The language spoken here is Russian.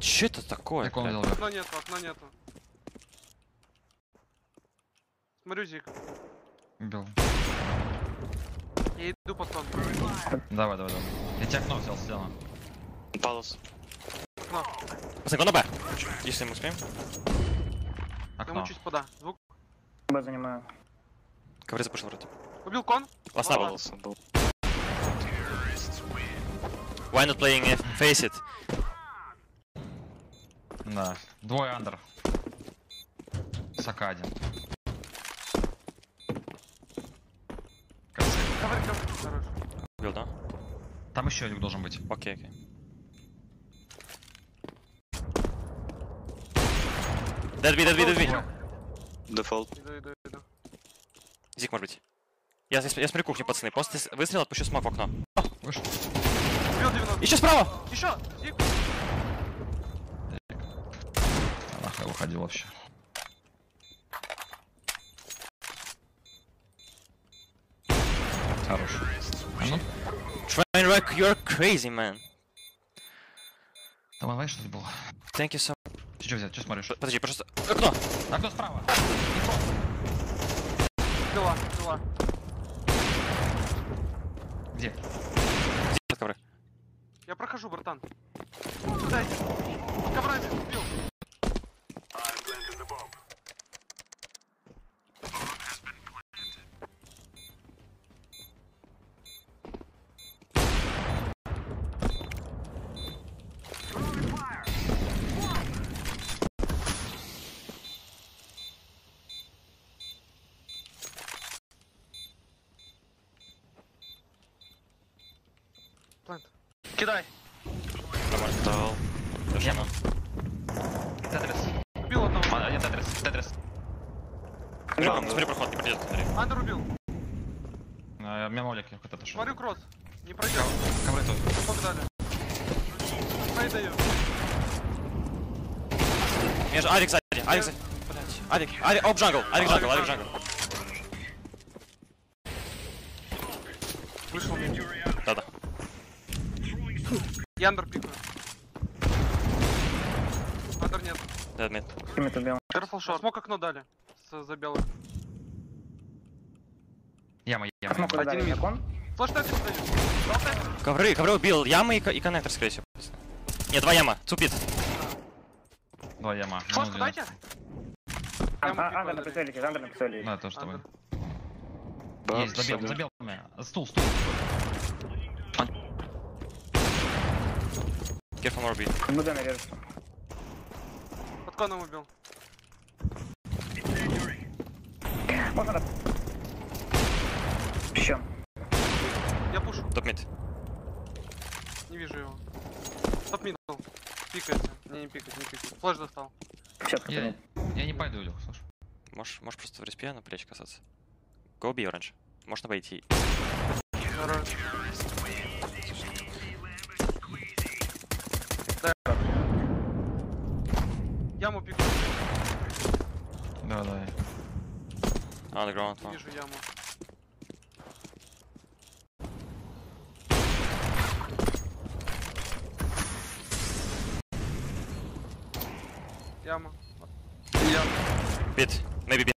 Че это такое? Окна нету, окна нету. Смотрю, Зик. Убил. Я иду, пацан. Давай, давай, давай. Я тебе окно взял, сделано. Палос. Окно. Пацан, на Б. Если мы успеем. Окно. Я мучусь пода. Звук. Б занимаю. Ковры запушил вроде. Убил кон. Ласт на Палос был. Why not playing if face it? Да, двое андер. Сака один. Ковер. Убил, да? Там еще один должен быть. Окей, окей. Дэдби. Дефолт. Зик, может быть. Я смотрю кухню, пацаны. После выстрела отпущу смок в окно. О, вышел. Еще справа! Еще! Зик! Я выходил вообще. Хорош. Trainwreck, you're crazy, man. Там онлайн что-то было. Thank you so much. Ты что взял? Че смотришь? Подожди, пожалуйста. Окно! Окно справа! Дела. Где? Где под ковры? Я прохожу, братан. Сюда иди. Под коврами убил. Кидай! Давай. Дождем. Тетрис. Убил одного. Один Тетрис. Смотри, проход, не придет, смотри. Андер убил. Мемолик, я хоть отошел. Смотрю, кросс. Не пройдет. Ковры тут. Сколько дали? Ай, даю. Между Арик сзади, Арик сзади. Арик, оп, джангл, Арик джангл. Вышел мне. Да-да. Яндер пикаю. Андер нет. Да, нет. Карфл шорт. Смог окно дали. За белых. Яма. Смог куда дали? Микон? Флэштайк дают. Ковры убил. Яма и коннектор, скорее всего. Нет, два яма. Цупит. Два яма. Флэш, куда тебе? Андер на прицелике, Да, тоже с тобой. Есть, забил меня. Стул. Careful, Morbi. Под коном убил. Вот надо. Еще. Я пушу. Топмид. Не вижу его. Топмид. Пикается. Не пикает. Флэш достал. Я не пойду, Илюх, слушай. Можешь просто в респе на плечи касаться. Go be orange. Можно пойти. Яму пикнул. Давай. Underground. Вижу яму. Яма. Bit. Maybe bit.